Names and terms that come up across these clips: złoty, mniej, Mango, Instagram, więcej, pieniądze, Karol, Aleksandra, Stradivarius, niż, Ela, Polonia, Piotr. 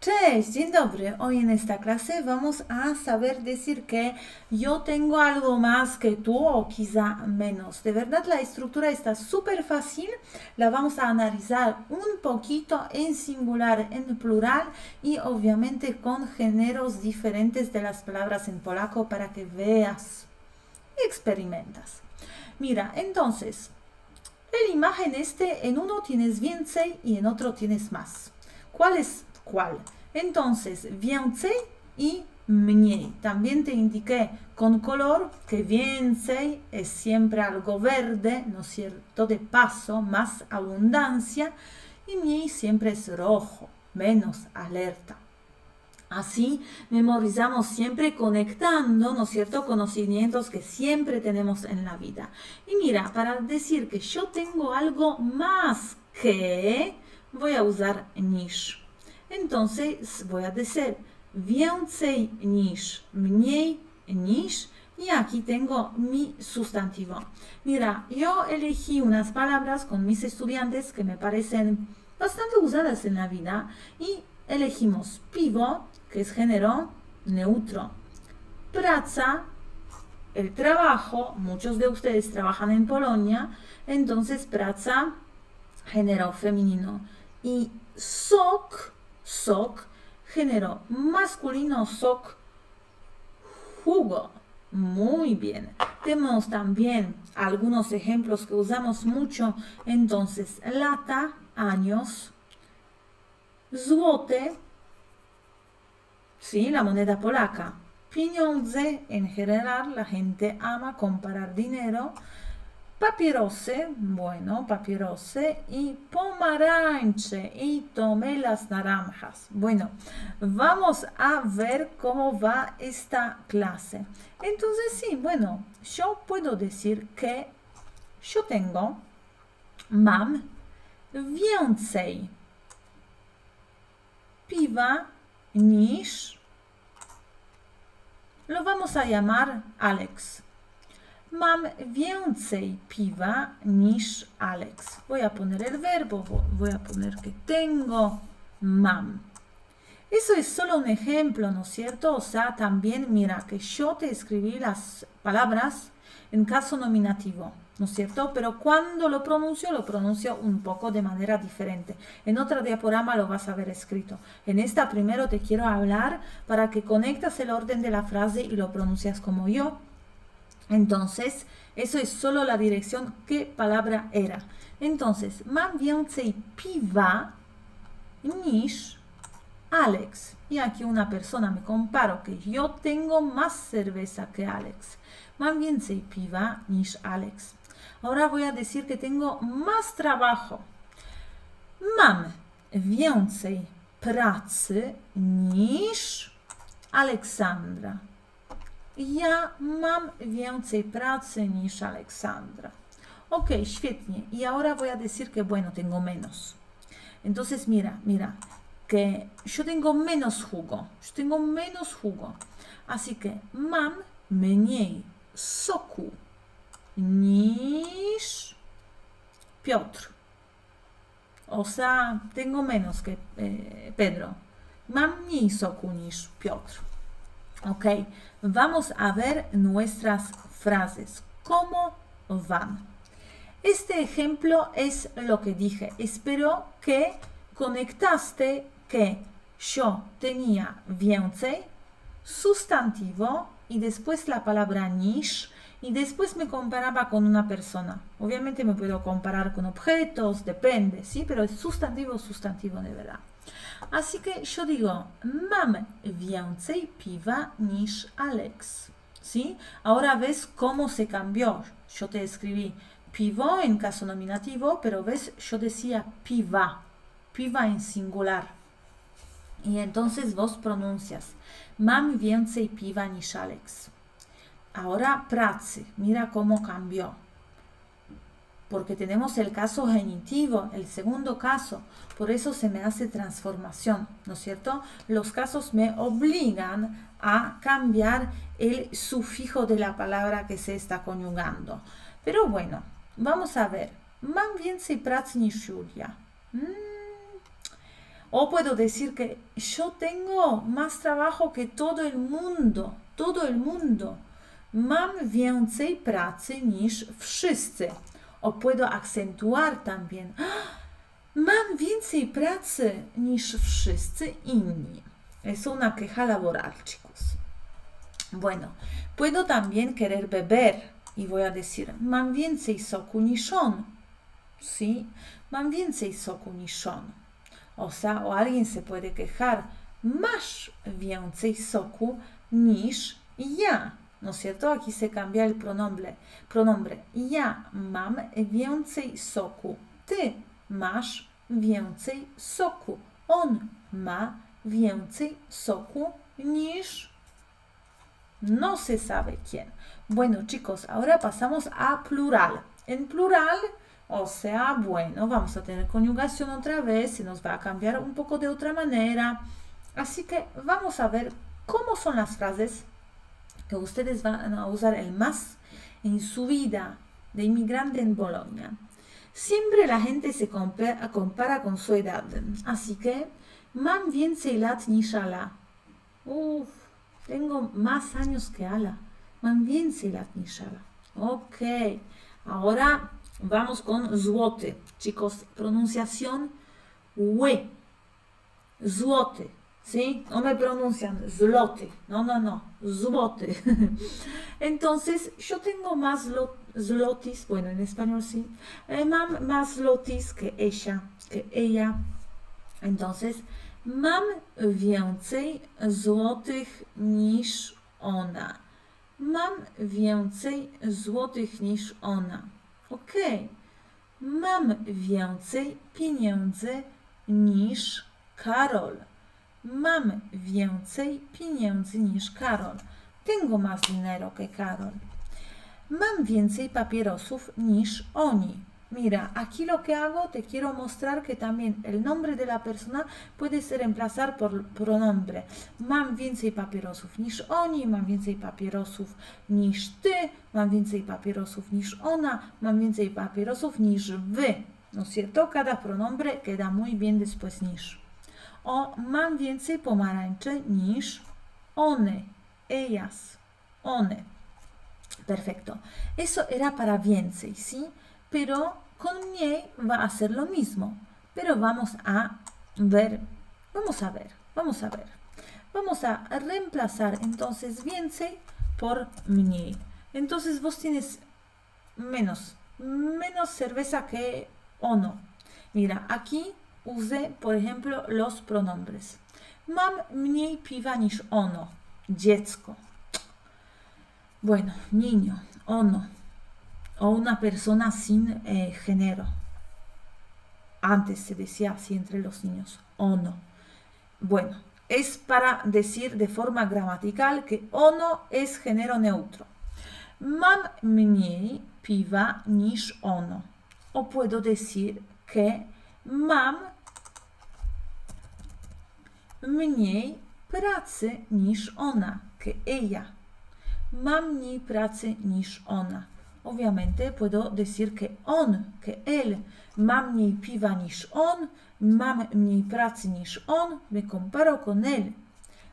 Cześć, dzień dobry. Hoy en esta clase vamos a saber decir que yo tengo algo más que tú o quizá menos. De verdad la estructura está súper fácil. La vamos a analizar un poquito en singular, en plural y obviamente con géneros diferentes de las palabras en polaco para que veas y experimentas. Mira, entonces, en la imagen en uno tienes więcej y en otro tienes más. ¿Cuál es cuál? Entonces, więcej y mniej. También te indiqué con color que więcej es siempre algo verde, ¿no es cierto? De paso, más abundancia. Y mniej siempre es rojo, menos alerta. Así memorizamos siempre conectando, ¿no es cierto?, conocimientos que siempre tenemos en la vida. Y mira, para decir que yo tengo algo más que, voy a usar niż. Entonces voy a decir więcej niż, mniej niż, y aquí tengo mi sustantivo. Mira, yo elegí unas palabras con mis estudiantes que me parecen bastante usadas en la vida y elegimos piwo, que es género neutro, praca, el trabajo, muchos de ustedes trabajan en Polonia, entonces praca, género femenino, y sok, sok, género masculino, sok, jugo. Muy bien. Tenemos también algunos ejemplos que usamos mucho. Entonces, lata, años, złote, sí, la moneda polaca, pieniądze, en general, la gente ama comparar dinero, papierosy, bueno, papierosy y pomarańcze y tomé las naranjas. Bueno, vamos a ver cómo va esta clase. Entonces, sí, bueno, yo puedo decir que yo tengo, mam, więcej piwa niż, lo vamos a llamar Alex. Mam więcej piwa niż Alex. Voy a poner el verbo, voy a poner que tengo, mam. Eso es solo un ejemplo, ¿no es cierto? O sea, también mira que yo te escribí las palabras en caso nominativo, ¿no es cierto? Pero cuando lo pronuncio un poco de manera diferente. En otra diaporama lo vas a ver escrito. En esta primero te quiero hablar para que conectas el orden de la frase y lo pronuncias como yo. Entonces, eso es solo la dirección, qué palabra era. Entonces, mam więcej piwa niż Alex. Y aquí una persona me comparo que yo tengo más cerveza que Alex. Mam więcej piwa niż Alex. Ahora voy a decir que tengo más trabajo. Mam więcej pracy niż Aleksandra. Ja mam więcej pracy niż Aleksandra. Ok, świetnie. Y ahora voy a decir que, bueno, tengo menos. Entonces, mira, mira, que yo tengo menos jugo. Yo tengo menos jugo. Así que mam mniej soku niż Piotr. O sea, tengo menos que Pedro. Mam mniej soku niż Piotr. Ok, vamos a ver nuestras frases. ¿Cómo van? Este ejemplo es lo que dije. Espero que conectaste que yo tenía więcej, sustantivo y después la palabra niż y después me comparaba con una persona. Obviamente me puedo comparar con objetos, depende, ¿sí? Pero es sustantivo, sustantivo de verdad. Así que yo digo, mam więcej piwa niż Alex. ¿Sí? Ahora ves cómo se cambió. Yo te escribí piwo en caso nominativo, pero ves, yo decía piwa. Piwa en singular. Y entonces vos pronuncias, mam więcej piwa niż Alex. Ahora pracy. Mira cómo cambió. Porque tenemos el caso genitivo, el segundo caso. Por eso se me hace transformación, ¿no es cierto? Los casos me obligan a cambiar el sufijo de la palabra que se está conyugando. Pero bueno, vamos a ver. Mam więcej pracy niż Julia. O puedo decir que yo tengo más trabajo que todo el mundo. Todo el mundo. Mam więcej pracy niż wszyscy. O puedo acentuar también. Mam więcej pracy niż wszyscy inni. Es una queja laboral, chicos. Bueno, puedo también querer beber y voy a decir mam więcej soku niż on. ¿Sí? Mam więcej soku niż on. O sea, o alguien se puede quejar. Masz więcej soku niż ja. ¿No es cierto? Aquí se cambia el pronombre. Ja mam więcej soku. Ty masz więcej soku. On ma więcej soku niż no se sabe quién. Bueno, chicos, ahora pasamos a plural. En plural, o sea, bueno, vamos a tener conjugación otra vez. Se nos va a cambiar un poco de otra manera. Así que vamos a ver cómo son las frases que ustedes van a usar el más en su vida de inmigrante en Polonia. Siempre la gente se compara con su edad. Así que, mam więcej lat niż Ala. Uf, tengo más años que Ala. Mam więcej lat niż Ala. Ok, ahora vamos con złoty. Chicos, pronunciación ły. Złoty. ¿Sí? No me pronuncian złoty. No, no, no. Złoty. Entonces, yo tengo más zlotys. Bueno, en español sí. Mam más zlotys que ella. Entonces, mam więcej złotych niż ona. Mam więcej złotych niż ona. Ok. Mam więcej pieniędzy niż Karol. Mam więcej pieniędzy niż Karol. Tengo más dinero que Karol. Mam więcej papierosów niż oni. Mira, aquí lo que hago, te quiero mostrar que también el nombre de la persona puede ser reemplazar por pronombre. Mam więcej papierosów niż oni, mam więcej papierosów niż ty, mam więcej papierosów niż ona, mam więcej papierosów niż wy. ¿No es cierto? Cada pronombre queda muy bien después niż. O mam więcej pomarańczy niż one, ellas, one. Perfecto. Eso era para więcej, ¿sí? Pero con mie va a hacer lo mismo. Pero vamos a ver. Vamos a reemplazar entonces więcej por mniej. Entonces vos tienes menos cerveza que ono. Mira, aquí usé, por ejemplo, los pronombres. Mam mniej piwa niż ono. Dziecko. Bueno, niño, ono. O una persona sin género. Antes se decía así entre los niños. Ono. Bueno, es para decir de forma gramatical que ono es género neutro. Mam mniej piwa niż ono. O puedo decir que mam mniej pracy niż ona, que ella. Mam mniej pracy niż ona. Obviamente puedo decir que on, que él. Mam mniej piwa niż on, mam mniej pracy niż on, me comparo con él.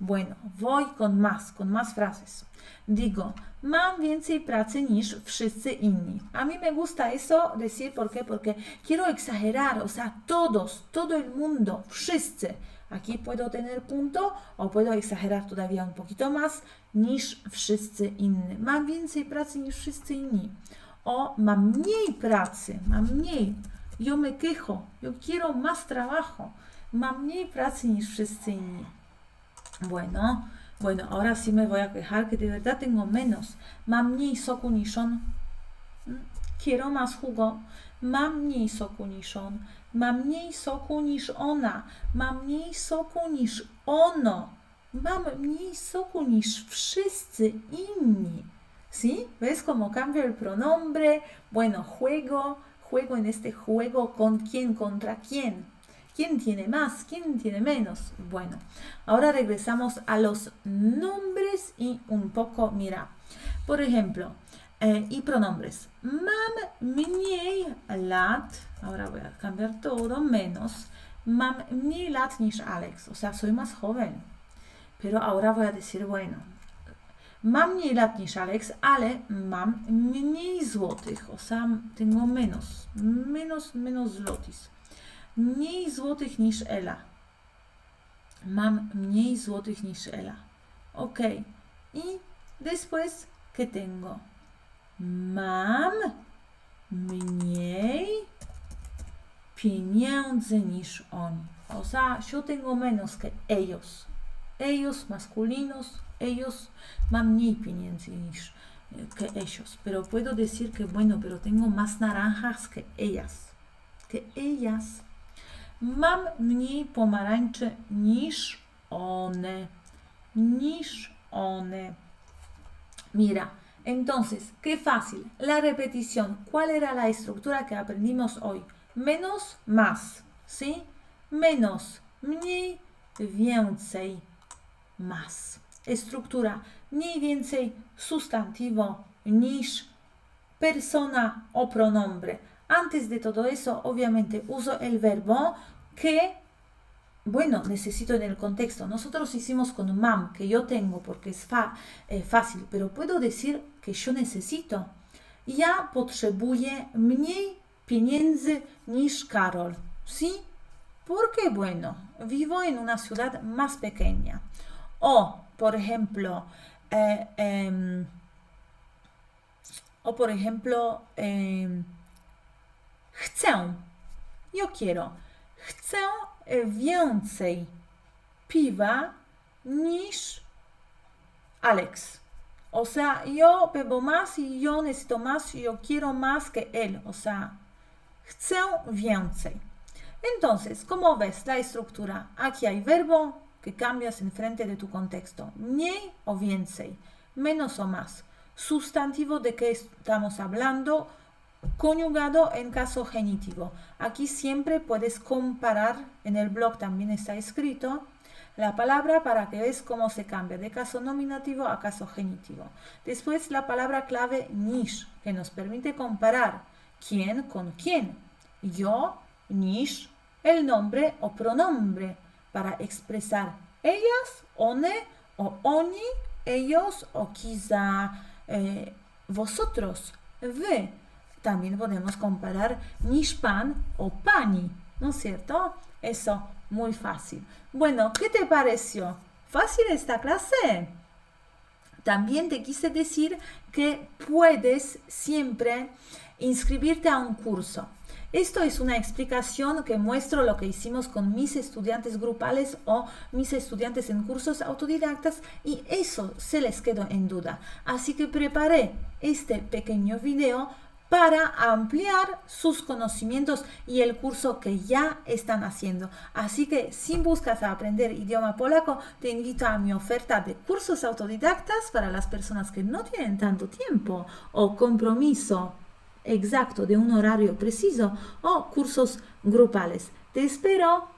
Bueno, voy con más frases. Digo, mam więcej pracy niż wszyscy inni. A mí me gusta eso decir, ¿por qué? Porque quiero exagerar, o sea, todos, todo el mundo, wszyscy. Aquí puedo tener punto o puedo exagerar todavía un poquito más niż wszyscy inni. Mam więcej pracy niż wszyscy inni. O mam mniej pracy, mam mniej. Yo me quejo, yo quiero más trabajo. Mam mniej pracy niż wszyscy inni. Bueno, ahora sí me voy a quejar que de verdad tengo menos. Mam mniej soku niż on. Quiero más jugo. Mam mniej soku niż on. Mam mniej soku niż ona. Mam mniej soku niż ono. Mam mniej soku niż wszyscy inni. ¿Sí? ¿Ves cómo cambio el pronombre? Bueno, juego en este juego con quién, contra quién. ¿Quién tiene más? ¿Quién tiene menos? Bueno, ahora regresamos a los nombres y un poco, mira. Por ejemplo, y pronombres. Mam mniej lat, ahora voy a cambiar todo, menos. Mam mniej lat niż Alex, o sea, soy más joven. Pero ahora voy a decir, bueno, mam mniej lat niż Alex, ale mam mniej złotych, o sea, tengo menos złotych. Mniej złotych niż Ela. Mam mniej złotych niż Ela. Ok. Y después, ¿qué tengo? Mam mniej pieniędzy niż oni. O sea, yo tengo menos que ellos. Ellos masculinos, ellos, mam mniej pieniędzy niż que ellos. Pero puedo decir que, bueno, pero tengo más naranjas que ellas. Que ellas. Mam mniej pomarańczy niż one. Niż one. Mira, entonces, qué fácil. La repetición. ¿Cuál era la estructura que aprendimos hoy? Menos, más, ¿sí? Menos, mniej, więcej, más. Estructura, mniej więcej, sustantivo, niż, persona o pronombre. Antes de todo eso, obviamente, uso el verbo que, bueno, necesito en el contexto. Nosotros hicimos con mam, que yo tengo, porque es fácil, pero puedo decir que yo necesito. Ja potrzebuję mniej pieniędzy niż Karol, ¿sí? Porque, bueno, vivo en una ciudad más pequeña. O, por ejemplo, chcę, yo quiero, chcę więcej piwa niż Alex. O sea, yo bebo más y yo necesito más, yo quiero más que él. O sea, chcę więcej. Entonces, como ves la estructura, aquí hay verbo que cambias enfrente de tu contexto. Mniej o więcej, menos o más. Sustantivo de que estamos hablando, conjugado en caso genitivo. Aquí siempre puedes comparar, en el blog también está escrito, la palabra para que veas cómo se cambia de caso nominativo a caso genitivo. Después la palabra clave niż, que nos permite comparar quién con quién. Yo, niż, el nombre o pronombre para expresar ellas, one o oni, ellos o quizá vosotros, wy. También podemos comparar niż pan o pani, ¿no es cierto? Eso, muy fácil. Bueno, ¿qué te pareció? ¿Fácil esta clase? También te quise decir que puedes siempre inscribirte a un curso. Esto es una explicación que muestro lo que hicimos con mis estudiantes grupales o mis estudiantes en cursos autodidactas y eso se les quedó en duda. Así que preparé este pequeño video para ampliar sus conocimientos y el curso que ya están haciendo. Así que si buscas aprender idioma polaco, te invito a mi oferta de cursos autodidactas para las personas que no tienen tanto tiempo o compromiso exacto de un horario preciso o cursos grupales. Te espero.